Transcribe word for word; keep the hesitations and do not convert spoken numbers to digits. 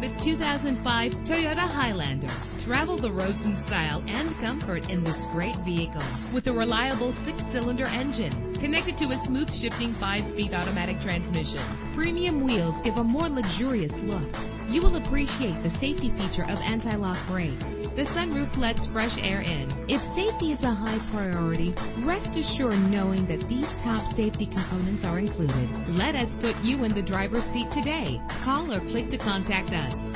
The two thousand five Toyota Highlander. Travel the roads in style and comfort in this great vehicle. With a reliable six-cylinder engine connected to a smooth-shifting five-speed automatic transmission, premium wheels give a more luxurious look. You will appreciate the safety feature of anti-lock brakes. The sunroof lets fresh air in. If safety is a high priority, rest assured knowing that these top safety components are included. Let us put you in the driver's seat today. Call or click to contact us.